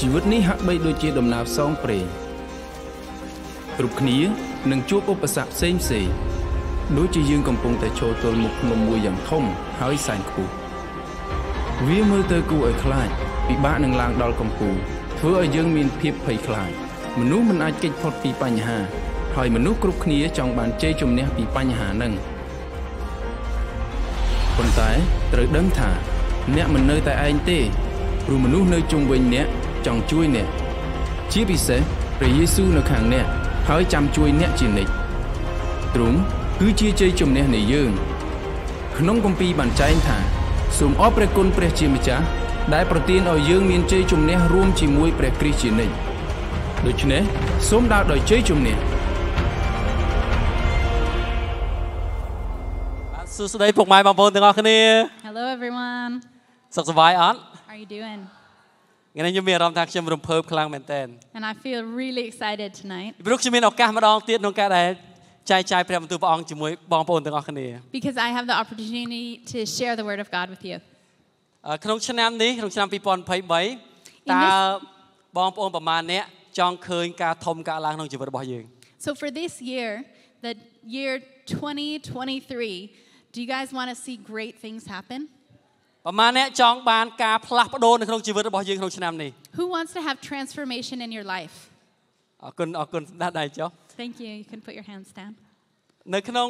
ជីវិតនេះហាក់បីដូចជាដំណើរផ្សងព្រេងគ្រប់គ្នានឹងជួបឧបសគ្គផ្សេងៗដូចជាយើងកំពុងតែចូលទល់មុខភ្នំមួយយ៉ាងធំហើយសែនខ្ពស់វាមើលទៅគួរឲ្យខ្លាចពិបាកនឹងឡើងដល់កំពូលធ្វើឲ្យយើងមានភាពភ័យខ្លាចមនុស្សមិនអាចគេចផុតពីបញ្ហាហើយមនុស្សគ្រប់គ្នាចង់បានជ័យជំនះពីបញ្ហានឹងប៉ុន្តែត្រូវដឹងថាអ្នកមិននៅតែឯងទេព្រោះមនុស្សនៅជុំវិញអ្នកចង់ជួយអ្នកជាពិសេសព្រះយេស៊ូវនៅខាងអ្នកហើយចាំជួយអ្នកជានិច្ចទ្រង់គឺជាជ័យជំនះនៃយើងក្នុងគម្ពីរបានចែងថាសូមអរព្រះគុណព្រះជាម្ចាស់ដែលប្រទានឲ្យយើងមានជ័យជំនះរួមជាមួយព្រះគ្រីស្ទជានិច្ចដូច្នេះសូមដើរដោយជ័យជំនះសួស្តីពុកម៉ែបងប្អូនទាំងអស់គ្នា Hello everyone សុខសប្បាយអត់ How you doing ថ្ងៃនេះខ្ញុំមានអារម្មណ៍ថាខ្ញុំរំភើបខ្លាំងមែនទែន And I feel really excited tonight ព្រោះខ្ញុំមានឱកាសម្ដងទៀតក្នុងការដែលចែកព្រះបន្ទូលព្រះអង្គជាមួយបងប្អូនទាំងអស់គ្នា Because I have the opportunity to share the word of God with you ក្នុងឆ្នាំនេះក្នុងឆ្នាំ2023តើបងប្អូនប្រមាណអ្នកចង់ឃើញការធំកើតឡើងក្នុងជីវិតរបស់យើង So for this year the year 2023Do you guys want to see great things happen? ប្រមាណអ្នកចង់បានការផ្លាស់ប្ដូរនៅក្នុងជីវិតរបស់យើងក្នុងឆ្នាំនេះ Who wants to have transformation in your life? អរគុណដាក់ដៃចុះ Thank you. You can put your hands down. នៅក្នុង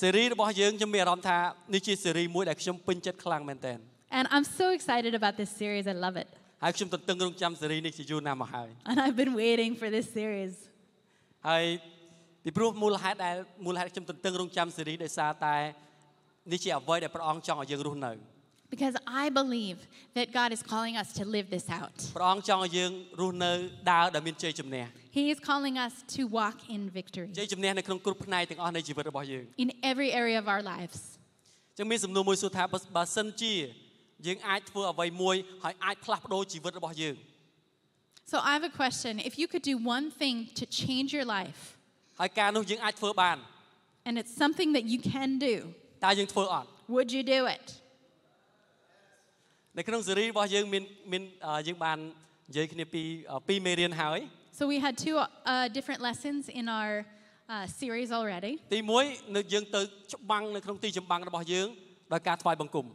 series របស់យើងខ្ញុំមានអារម្មណ៍ថានេះជា series មួយដែលខ្ញុំពេញចិត្តខ្លាំងមែនទែន And I'm so excited about this series. I love it. ហើយខ្ញុំទន្ទឹងរង់ចាំ series នេះជាយូរណាស់មកហើយ And I've been waiting for this series. ហើយពីព្រោះមូលហេតុខ្ញុំទន្ទឹងរង់ចាំស៊េរីដោយសារតែនេះជាអ្វីដែលព្រះអង្គចង់ឲ្យយើងរស់នៅ Because I believe that God is calling us to live this out ព្រះអង្គចង់ឲ្យយើងរស់នៅដើរដែលមានជ័យជំនះ He is calling us to walk in victory ជ័យជំនះនៅក្នុងគ្រប់ផ្នែកទាំងអស់នៃជីវិតរបស់យើង In every area of our lives ចឹងមានសំណួរមួយសួរថាបើសិនជាយើងអាចធ្វើអ្វីមួយហើយអាចផ្លាស់ប្ដូរជីវិតរបស់យើង So I have a question if you could do one thing to change your lifeហើយការនោះយើងអាចធ្វើបាន And it's something that you can do តើយើងធ្វើអត់ Would you do it នៅក្នុងស៊េរីរបស់យើងមានយើងបាននិយាយគ្នាពីពីមេរៀនហើយ So we had two different lessons in our series already ទី1នៅយើងទៅច្បាំងនៅក្នុងទីចម្បាំងរបស់យើងដោយការថ្វាយបង្គំ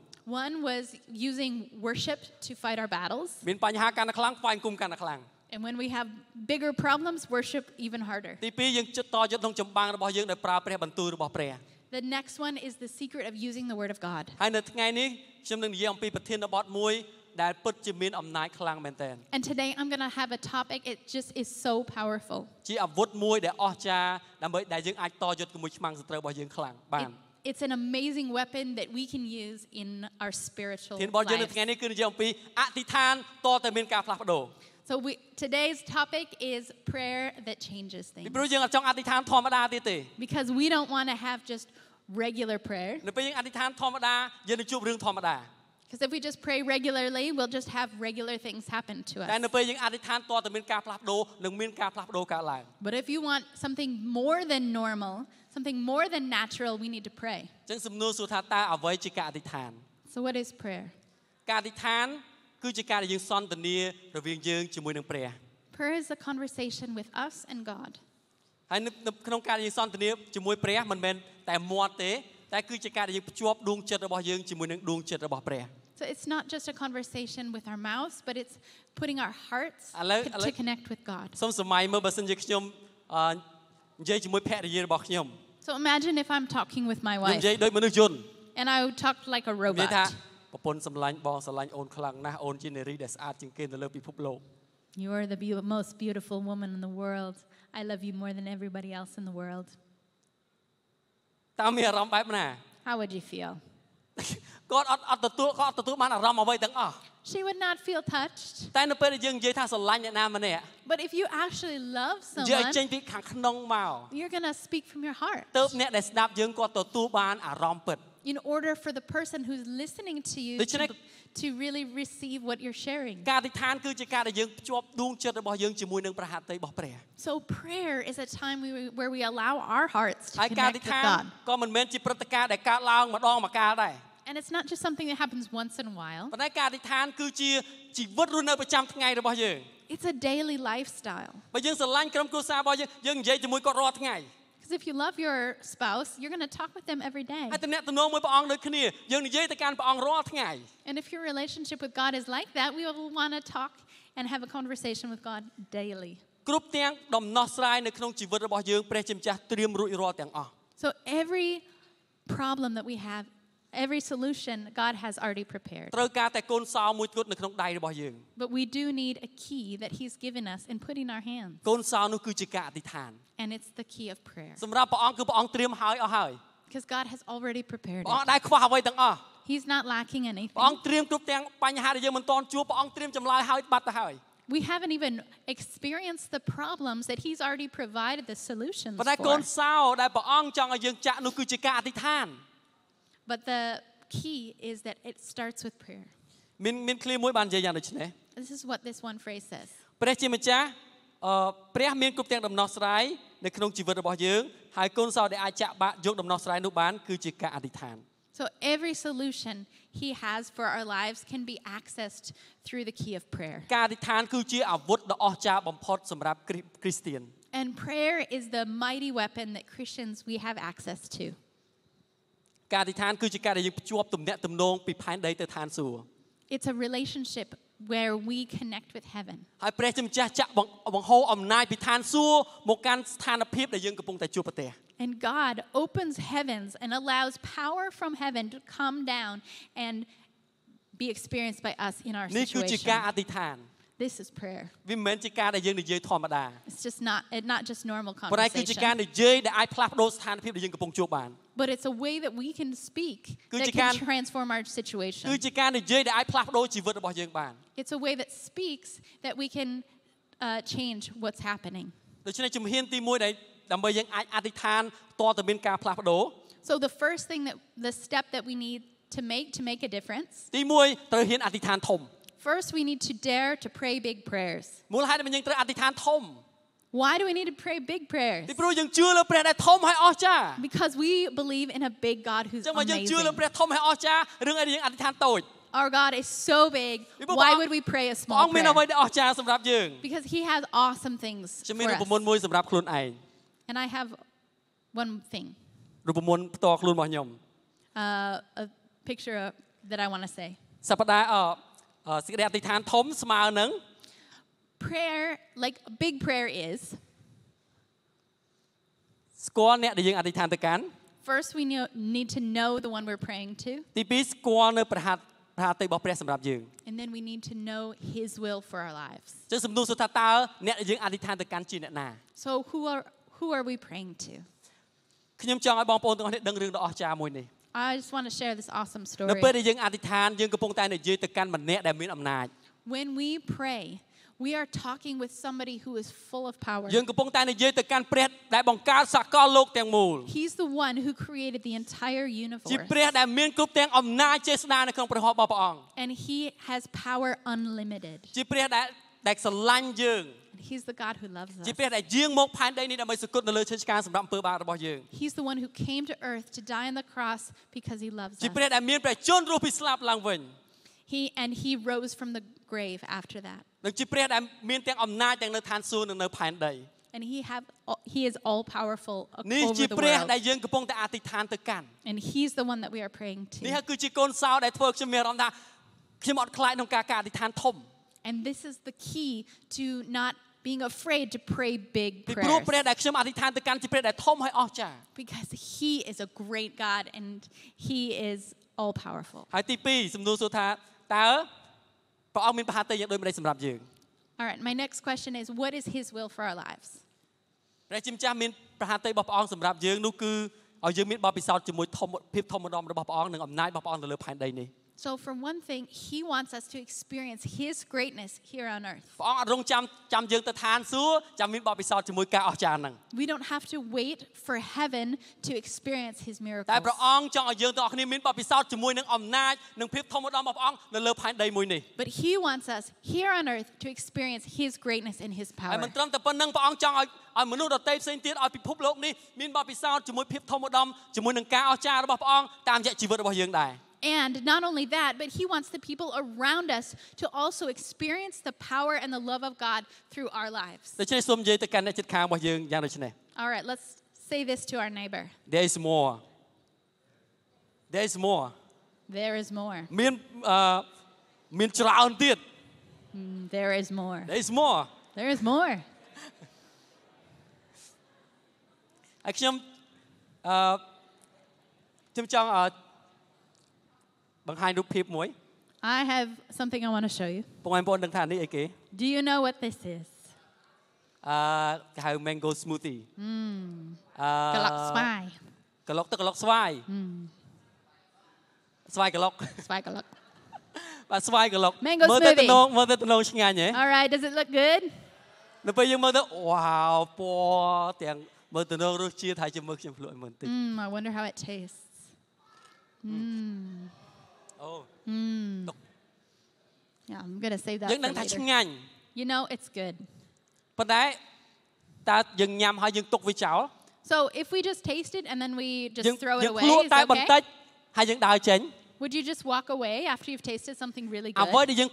One was using worship to fight our battles មានបញ្ហាកាន់តែខ្លាំងថ្វាយបង្គំកាន់តែខ្លាំងAnd when we have bigger problems, worship even harder. ទី2យើងចិត្តតយុទ្ធក្នុងចម្បាំងរបស់យើងដោយប្រើព្រះបន្ទូលរបស់ព្រះ The next one is the secret of using the word of God. ហើយនៅថ្ងៃនេះខ្ញុំនឹងនិយាយអំពីប្រធានបទមួយដែលពិតជាមានអំណាចខ្លាំងមែនទែន And today I'm going to have a topic it just is so powerful. ជាអាវុធមួយដែលអស្ចារ្យដើម្បីដែលយើងអាចតយុទ្ធជាមួយឆ្មាំងសត្រូវរបស់យើងខ្លាំងបាន It's an amazing weapon that we can use in our spiritual life. ប្រធានបទយើងនៅថ្ងៃនេះគឺនិយាយអំពីអធិដ្ឋានតតែមានការផ្លាស់ប្ដូរSo today's topic is prayer that changes things. ពីព្រោះយើងអត់ចង់អធិដ្ឋានធម្មតាទៀតទេ Because we don't want to have just regular prayer. នៅពេលយើងអធិដ្ឋានធម្មតាយើងនឹងជួបរឿងធម្មតា Because if we just pray regularly, we'll just have regular things happen to us. តែនៅពេលយើងអធិដ្ឋានតតែមានការផ្លាស់ប្ដូរនិងមានការផ្លាស់ប្ដូរកើតឡើង But if you want something more than normal, something more than natural, we need to pray. ចឹងសំណួរសួរថាតើអ្វីជាការអធិដ្ឋាន So what is prayer? ការអធិដ្ឋានគឺជាការដែលយើងសន្ទនារវាងយើងជាមួយនឹងព្រះ Prayer is a conversation with us and God ហើយនៅក្នុងការដែលយើងសន្ទនាជាមួយព្រះមិនមែនតែមាត់ទេតែគឺជាការដែលយើងភ្ជាប់ដួងចិត្តរបស់យើងជាមួយនឹងដួងចិត្តរបស់ព្រះ So it's not just a conversation with our mouths but it's putting our hearts to connect with God សូមសម័យមើលបើសិនជាខ្ញុំនិយាយជាមួយភរិយារបស់ខ្ញុំ So imagine if I'm talking with my wife និយាយដូចមនុស្សយន្ត And I would talk like a robotប្រពន្ធសម្លាញ់បងស្រឡាញ់អូនខ្លាំងណាស់អូនជានារីដែលស្អាតជាងគេនៅលើពិភពលោក You are the most beautiful woman in the world. I love you more than everybody else in the world. តើមានអារម្មណ៍បែបណា How would you feel? គាត់អត់ទទួលបានអារម្មណ៍អ្វីទាំងអស់ She would not feel touched. តែនៅពេលដែលយើងនិយាយថាស្រឡាញ់អ្នកណាម្នាក់ But if you actually love someone, យើងចេញពីខាងក្នុងមក You're going to speak from your heart. តើអ្នកដែលស្ដាប់យើងគាត់ទទួលបានអារម្មណ៍ពិតIn order for the person who's listening to you to really receive what you're sharing. ការអធិដ្ឋានគឺជាការដែលយើងភ្ជាប់ដួងចិត្តរបស់យើងជាមួយនឹងព្រះហត្ថីរបស់ព្រះ So prayer is a time where we allow our hearts to connect with God. ការអធិដ្ឋានក៏មិនមែនជាព្រឹត្តិការណ៍ដែលកើតឡើងម្ដងម្កាលដែរ And it's not just something that happens once in a while. It's a daily lifestyle. Because if you love your spouse, you're going to talk with them every day. And if your relationship with God is like that, we will want to talk and have a conversation with God daily. So every problem that we have, every solution God has already prepared. But we do need a key that He's given us and put in our hands. And it's the key of prayer. Because God has already prepared it. He's not lacking anything. We haven't even experienced the problems that He's already provided the solutions for. But the key is that it starts with prayer. This is what this one phrase says. So every solution He has for our lives can be accessed through the key of prayer. And prayer is the mighty weapon that Christians we have access to. It's a relationship where we connect with heaven. And God opens heavens and allows power from heaven to come down and be experienced by us in our situation. This is prayer. It's just not just normal conversation. But it's a way that we can speak that can transform our situation. It's a way that speaks that we can change what's happening. So the first thing that the step that we need to make a difference. First, we need to dare to pray big prayers. Why do we need to pray big prayers? Because we believe in a big God who's amazing. Our God is so big, why would we pray a small prayer? Because He has awesome things for us. And I have one thing. A picture that I want to say. Prayer, like a big prayer is, first we need to know the one we're praying to. And then we need to know His will for our lives. So who are we praying to? I just want to share this awesome story. When we pray, we are talking with somebody who is full of power. He's the one who created the entire universe. And He has power unlimited. He's the God who loves us. He's the one who came to earth to die on the cross because He loves us. He rose from the grave after that. And He is all-powerful over the world. And He's the one that we are praying to. And this is the key to not being afraid to pray big prayers. Because He is a great God and He is all-powerful. All right, my next question is, what is His will for our lives? So for one thing, He wants us to experience His greatness here on earth. We don't have to wait for heaven to experience His miracles. But He wants us here on earth to experience His greatness and His power. And not only that, but he wants the people around us to also experience the power and the love of God through our lives. All right, let's say this to our neighbor. There is more. There is more. There is more. There is more. There is more. There is more. Actually, I have something I want to show you. Do you know what this is? Mango smoothie. Mango smoothie. All right, does it look good? Wow. I wonder how it tastes. Oh. Yeah, I'm going to save that for later. You know, it's good. So if we just taste it and then we just throw it away, is that okay? Would you just walk away after you've tasted something really good?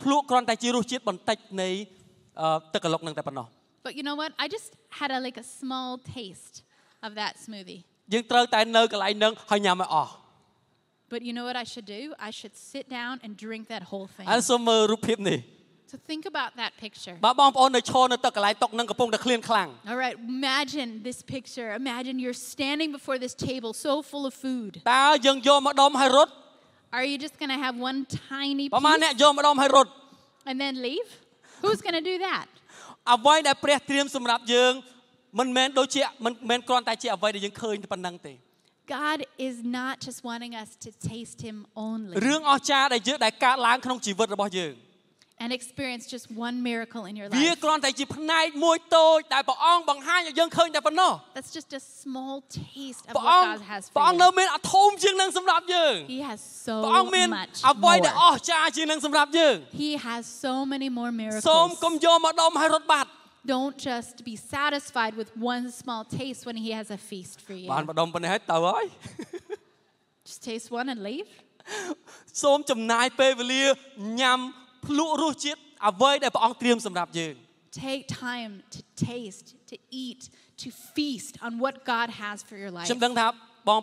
But you know what? I just had a small taste of that smoothie. But you know what I should do? I should sit down and drink that whole thing. So think about that picture. All right, imagine this picture. Imagine you're standing before this table so full of food. Are you just going to have one tiny piece and then leave? Who's going to do that? God is not just wanting us to taste Him only and experience just one miracle in your life. That's just a small taste of what God has for you. He has so much more. He has so many more miracles. Don't just be satisfied with one small taste when He has a feast for you. Just taste one and leave. Take time to taste, to eat, to feast on what God has for your life. I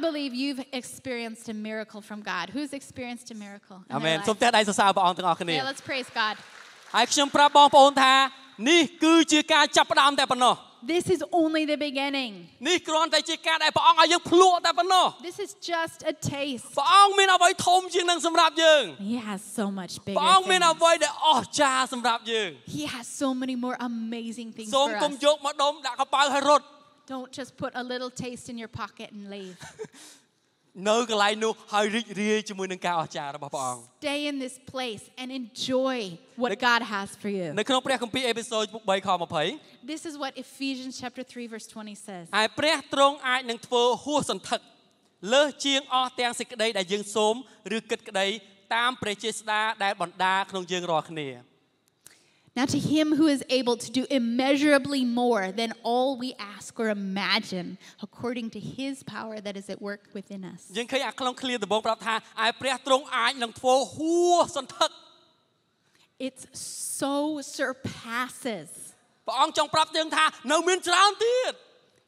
believe you've experienced a miracle from God. Who's experienced a miracle? Amen. Yeah, let's praise God. This is only the beginning. This is just a taste. He has so much bigger things. He has so many more amazing things for us. Don't just put a little taste in your pocket and leave. Stay in this place and enjoy what God has for you. This is what Ephesians chapter 3 verse 20 says. Now to Him who is able to do immeasurably more than all we ask or imagine, according to His power that is at work within us. It so surpasses.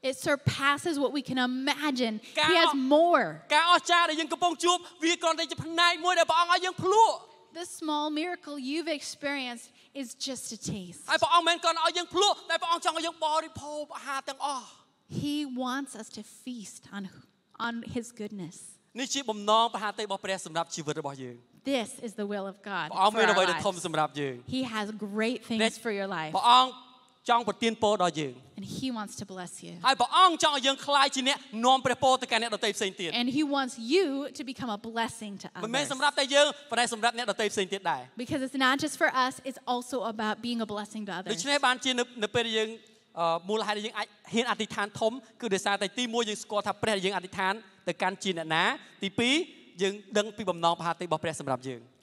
It surpasses what we can imagine. He has more. The small miracle you've experienced is just a taste. He wants us to feast on His goodness. This is the will of God for our lives. He has great things for your life. And He wants to bless you. And He wants you to become a blessing to others. Because it's not just for us, it's also about being a blessing to others.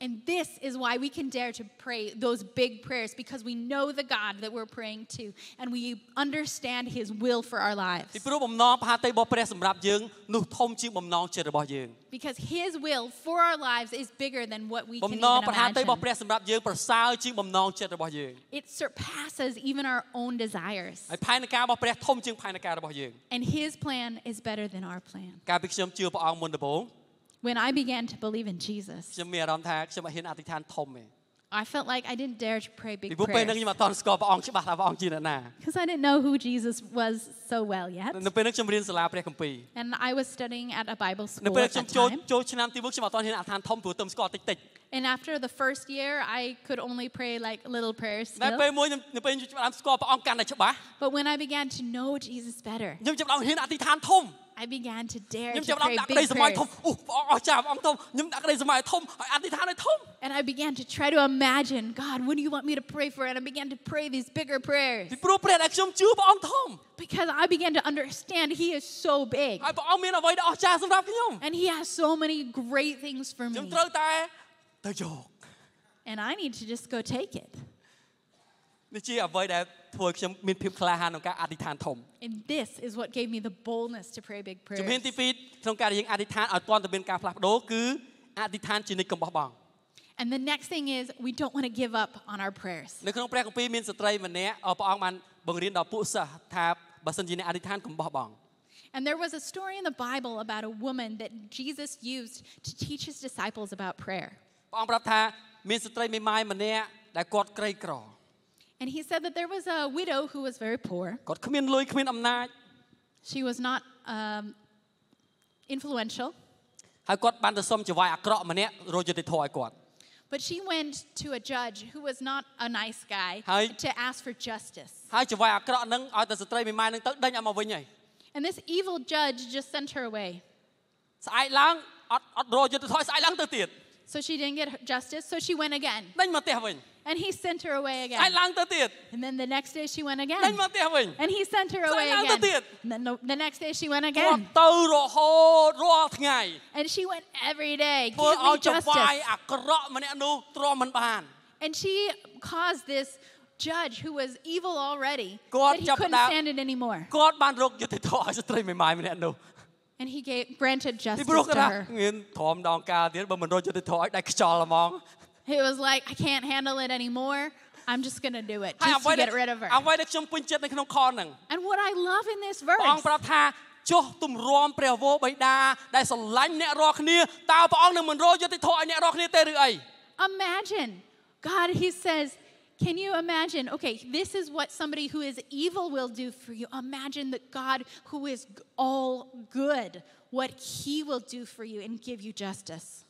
And this is why we can dare to pray those big prayers, because we know the God that we're praying to and we understand His will for our lives. Because His will for our lives is bigger than what we can even imagine. It surpasses even our own desires. And His plan is better than our plan. When I began to believe in Jesus, I felt like I didn't dare to pray big prayers because I didn't know who Jesus was so well yet. And I was studying at a Bible school at that time. And after the first year, I could only pray like little prayers still. But when I began to know Jesus better, I began to dare to pray big prayers. And I began to try to imagine, God, what do you want me to pray for? And I began to pray these bigger prayers. Because I began to understand He is so big. And He has so many great things for me. And I need to just go take it. And this is what gave me the boldness to pray big prayers. And the next thing is, we don't want to give up on our prayers. And there was a story in the Bible about a woman that Jesus used to teach His disciples about prayer. And He said that there was a widow who was very poor. She was not influential. But she went to a judge who was not a nice guy to ask for justice. And this evil judge just sent her away. So she didn't get justice, so she went again. And he sent her away again. And then the next day she went again. And he sent her away again. And then the next day she went again. And she went every day. Give me justice. And she caused this judge who was evil already that he couldn't stand it anymore. And he granted justice to her. He was like, I can't handle it anymore. I'm just going to do it just to get rid of her. And what I love in this verse, imagine, God, He says, can you imagine, okay, this is what somebody who is evil will do for you. Imagine that God who is all good, what He will do for you and give you justice.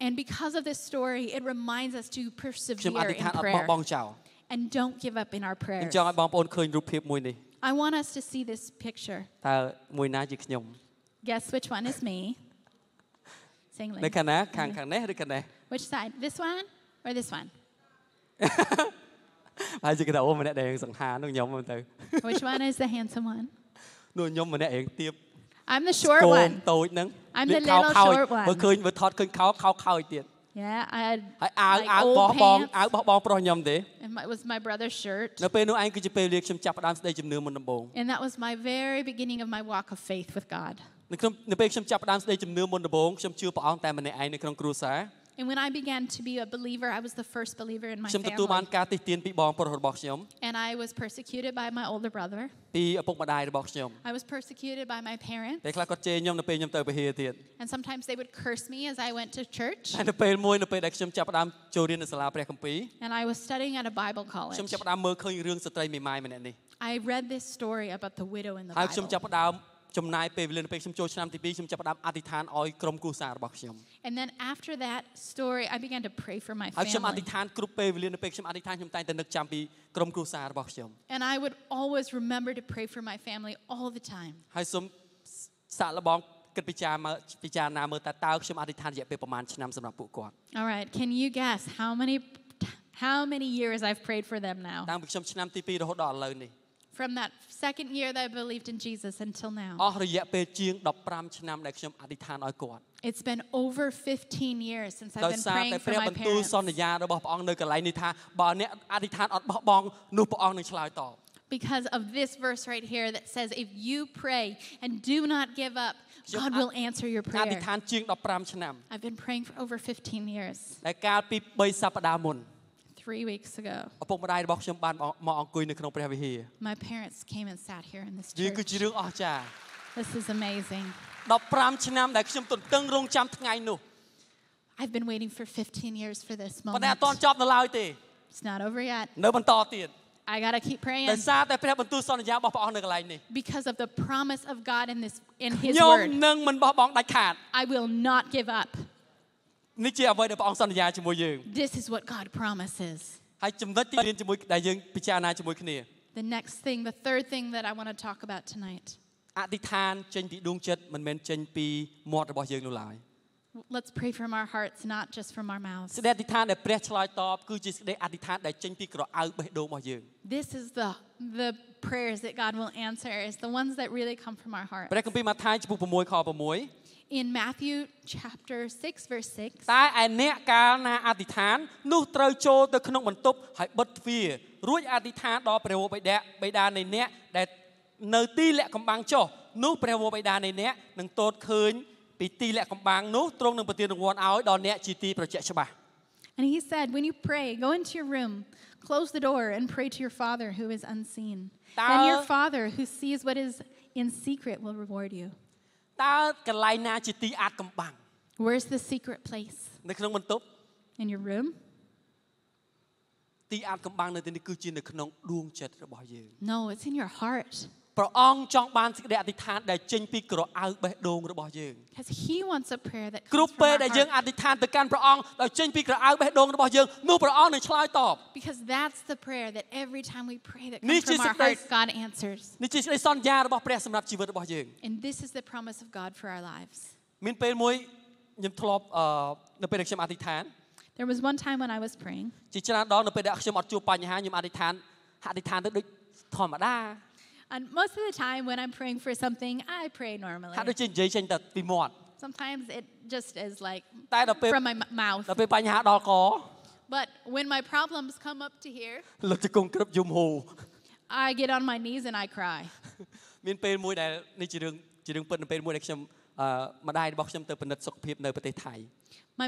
And because of this story, it reminds us to persevere in prayer and don't give up in our prayers. I want us to see this picture. Guess which one is me? Which side? This one or this one? Which one is the handsome one? I'm the short one. I'm the little short one. Yeah, I had like old pants. And it was my brother's shirt. And that was my very beginning of my walk of faith with God. And when I began to be a believer, I was the first believer in my family. And I was persecuted by my older brother. I was persecuted by my parents. And sometimes they would curse me as I went to church. And I was studying at a Bible college. I read this story about the widow in the Bible. And then after that story, I began to pray for my family. And I would always remember to pray for my family all the time. All right, can you guess how many years I've prayed for them now? From that second year that I believed in Jesus until now. អស់រយៈពេលជាង 15 ឆ្នាំដែលខ្ញុំអធិដ្ឋានឲ្យគាត់ It's been over 15 years since I've been praying for my parents. Because of this verse right here that says, if you pray and do not give up, God will answer your prayer. I've been praying for over 15 years. 3 weeks ago, my parents came and sat here in this church. This is amazing. I've been waiting for 15 years for this moment. It's not over yet. I gotta keep praying. Because of the promise of God in His word, I will not give up. This is what God promises. The next thing, the third thing that I want to talk about tonight. Let's pray from our hearts, not just from our mouths. This is the prayers that God will answer, is the ones that really come from our hearts. In Matthew chapter 6, verse 6, and he said, when you pray, go into your room, close the door, and pray to your Father who is unseen. Then your Father who sees what is in secret will reward you. Where's the secret place? In your room? No, it's in your heart. Because He wants a prayer that comes from our heart. Because that's the prayer that every time we pray that comes from our heart, God answers. And this is the promise of God for our lives. There was one time when I was praying. And most of the time when I'm praying for something, I pray normally. Sometimes it just is like from my mouth. But when my problems come up to here, I get on my knees and I cry. My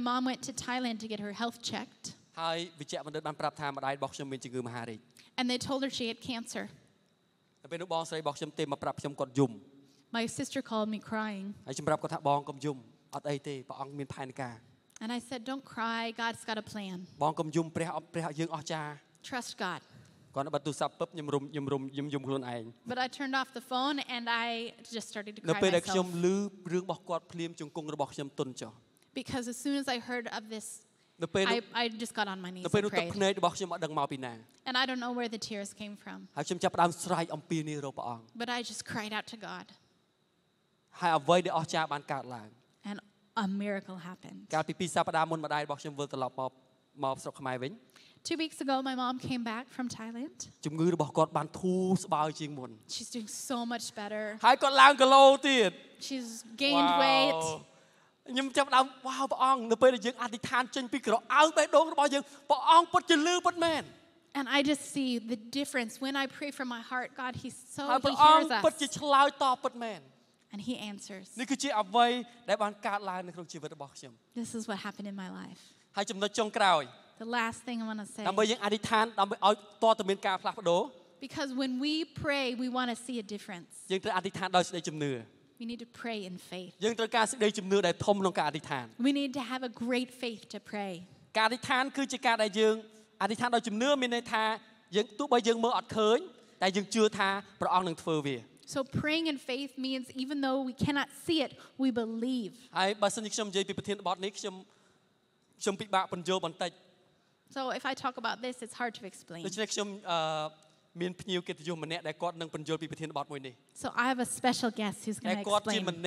mom went to Thailand to get her health checked. And they told her she had cancer. My sister called me crying. And I said, don't cry, God's got a plan. Trust God. But I turned off the phone and I just started to cry myself. Because as soon as I heard of this, I just got on my knees and prayed. And I don't know where the tears came from. But I just cried out to God. And a miracle happened. 2 weeks ago, my mom came back from Thailand. She's doing so much better. She's gained weight. And I just see the difference. When I pray from my heart, God, He hears us. And He answers. This is what happened in my life. The last thing I want to say. Because when we pray, we want to see a difference. We need to pray in faith. We need to have a great faith to pray. So praying in faith means even though we cannot see it, we believe. So if I talk about this, it's hard to explain. So I have a special guest who's going to explain.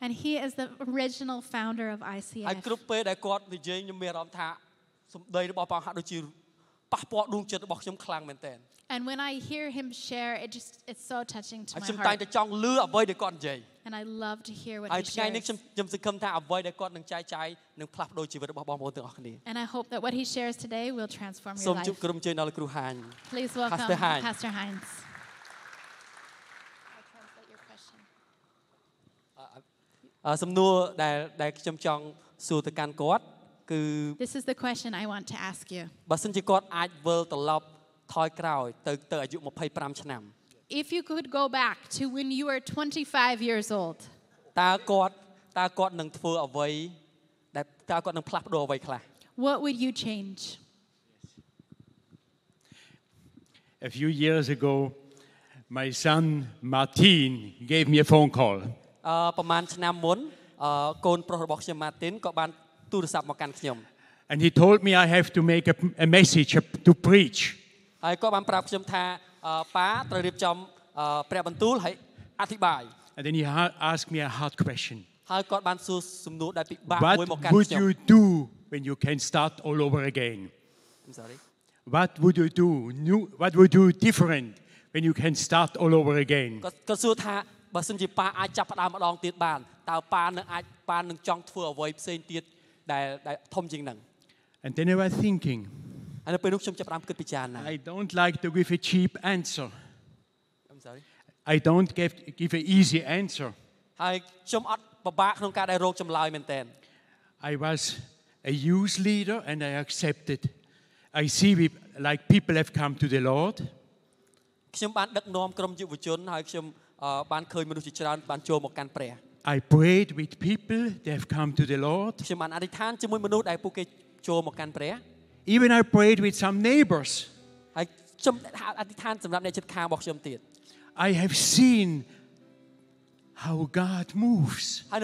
And he is the original founder of ICF. And when I hear him share, it's so touching to my heart. And I love to hear what he shares. And I hope that what he shares today will transform your life. Please welcome Pastor Hines. Pastor Hines. This is the question I want to ask you. If you could go back to when you were 25 years old, what would you change? A few years ago, my son Martin gave me a phone call. And he told me I have to make a message to preach. And then he asked me a hard question. What would you do when you can start all over again? I'm sorry. What would you do? What would you do different when you can start all over again? And then I was thinking, I don't like to give a cheap answer. I'm sorry. I don't give an easy answer. I was a youth leader and I accepted. I see like people have come to the Lord. I prayed with people, they have come to the Lord. Even I prayed with some neighbors. I have seen how God moves. I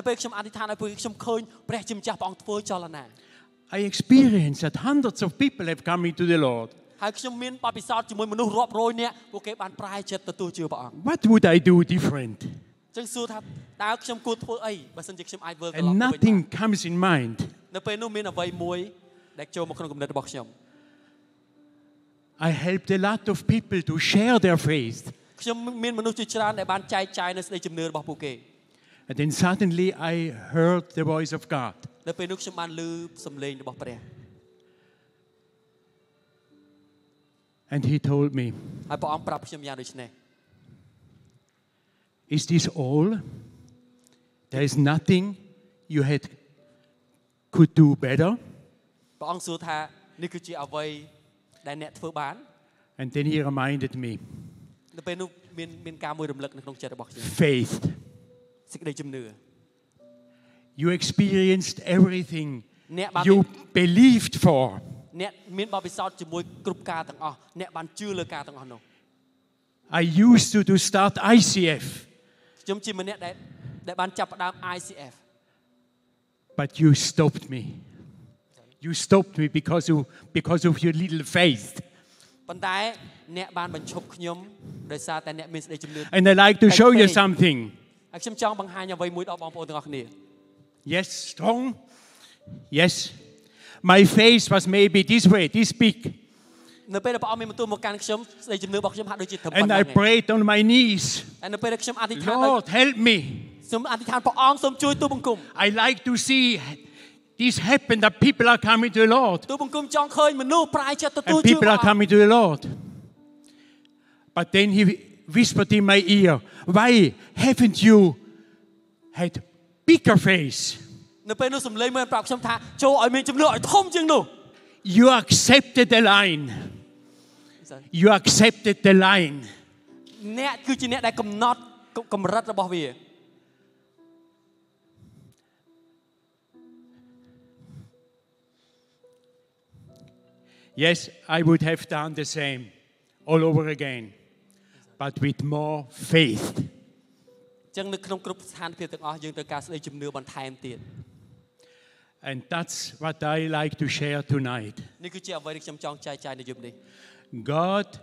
experienced that hundreds of people have come into the Lord. What would I do different? And nothing comes in mind. I helped a lot of people to share their faith. And then suddenly I heard the voice of God. And he told me, is this all? There is nothing you could do better? And then he reminded me, faith. You experienced everything you believed for. I used to start ICF. But you stopped me. You stopped me because of your little faith. And I'd like to show you something. Yes, strong. Yes. My face was maybe this way, this big. And I prayed on my knees. Lord, help me. I like to see this happen, that people are coming to the Lord. And people are coming to the Lord. But then he whispered in my ear, why haven't you had bigger face? You accepted the line. You accepted the line. Yes, I would have done the same all over again, but with more faith. And that's what I like to share tonight. God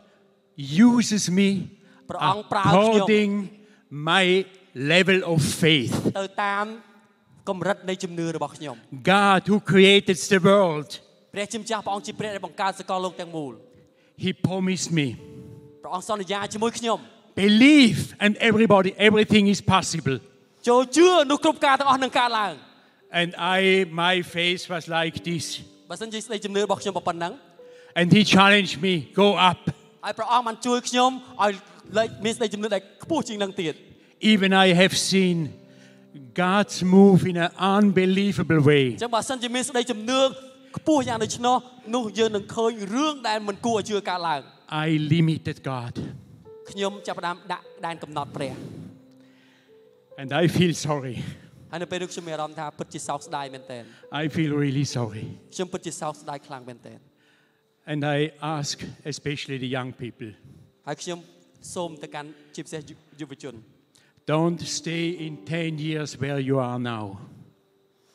uses me according my level of faith. God who created the world He promised me. ព្រះអង្គសន្យាជាមួយខ្ញុំ Believe and everything is possible. ចូលជឿនោះគ្រប់ការទាំងអស់នឹងកើតឡើង And my face was like this. បើសិនជាស្ដីជំនឿរបស់ខ្ញុំប៉ុណ្ណឹង And he challenged me, go up. ហើយព្រះអង្គបានជួយខ្ញុំឲ្យមានស្ដីជំនឿដែលខ្ពស់ជាងនឹងទៀត Even I have seen God's move in an unbelievable way. ចឹងបើសិនជាមានស្ដីជំនឿខ្ពស់យ៉ាងដូច្នោះនោះយើងនឹងឃើញរឿងដែលមិនគួរឲ្យជឿកើតឡើង I limited God. ខ្ញុំចាប់ផ្ដើមដាក់ដែនកំណត់ព្រះ And I feel sorry. ហើយនៅពេលខ្ញុំមានអារម្មណ៍ថាពិតជាសោកស្ដាយមែនទែន I feel really sorry. ខ្ញុំពិតជាសោកស្ដាយខ្លាំងមែនទែន And I ask especially the young people. ហើយខ្ញុំសូមទៅកាន់ជាពិសេសយុវជន Don't stay in 10 years where you are now.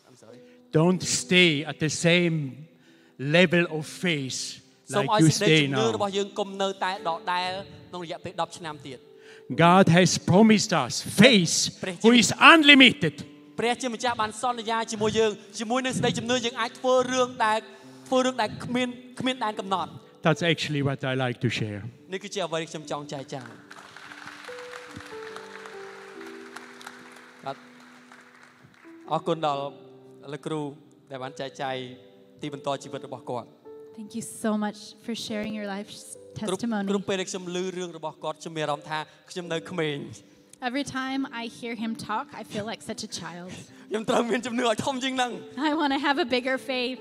I'm sorry. Don't stay at the same level of faith like you stay now. របស់យើងកុំនៅតែដដែលក្នុងរយៈពេល10ឆ្នាំទៀតGod has promised us faith who is unlimited. ព្រះជាម្ចាស់បានសន្យាជាមួយយើងជាមួយនឹងសេចក្ដីជំនឿយើងអាចធ្វើរឿងដែលគ្មានដែនកំណត់ That's actually what I like to share. នេះគឺជាអ្វីដែលខ្ញុំចង់ចែកចាយ អរគុណដល់លោកគ្រូដែលបានចែកចាយទីបន្តជីវិតរបស់គាត់ Thank you so much for sharing your life.Every time I hear him talk, I feel like such a child. I want to have a bigger faith.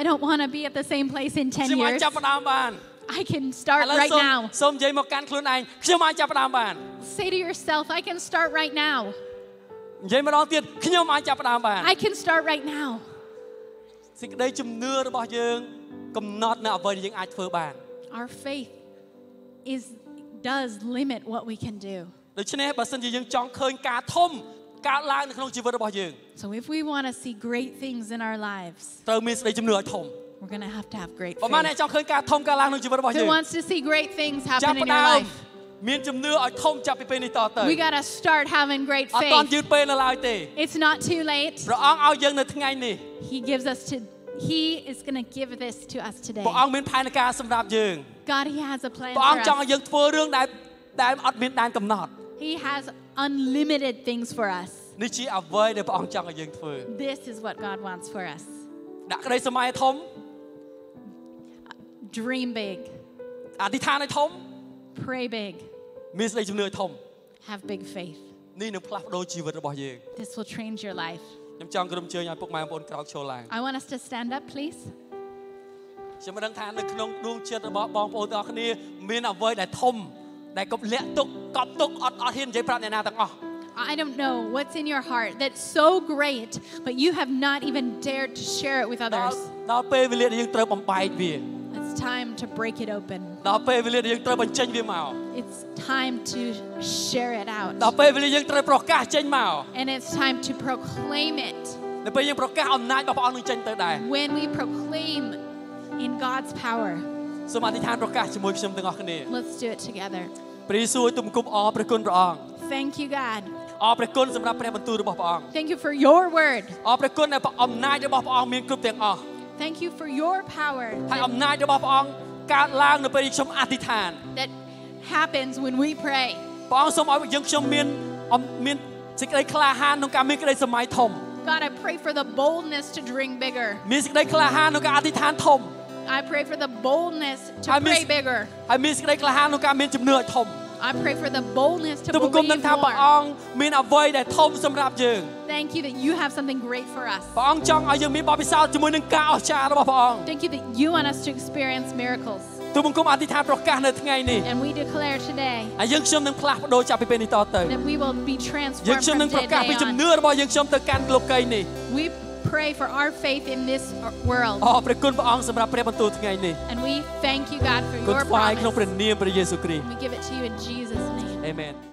I don't want to be at the same place in 10 years. I can start right now. Say to yourself, I can start right now. I can start right now.Our faith does limit what we can do. So if we want to see great things in our lives, we're going to have great faith. Who wants to see great things happen in your life? We got to start having great faith. It's not too late. He is going to give this to us today. God, He has a plan for us. He has unlimited things for us. This is what God wants for us. Dream big. Pray big. Have big faith. This will change your life.I want us to stand up, please. I don't know what's in your heart that's so great, but you have not even dared to share it with others. It's time to break it open. It's time to share it out. And it's time to proclaim it. When we proclaim in God's power, let's do it together. Thank you, God.Thank you for your word. Thank you for your power that happens when we pray. God, I pray for the boldness to dream bigger. I pray for the boldness to pray bigger. I pray for the boldness to believe more. Thank you that you have something great for us. Thank you that you want us to experience miracles. And we declare today that we will be transformed from today on. We pray for our faith in this world. And we thank you, God, for your promise. We give it to you in Jesus' name. Amen.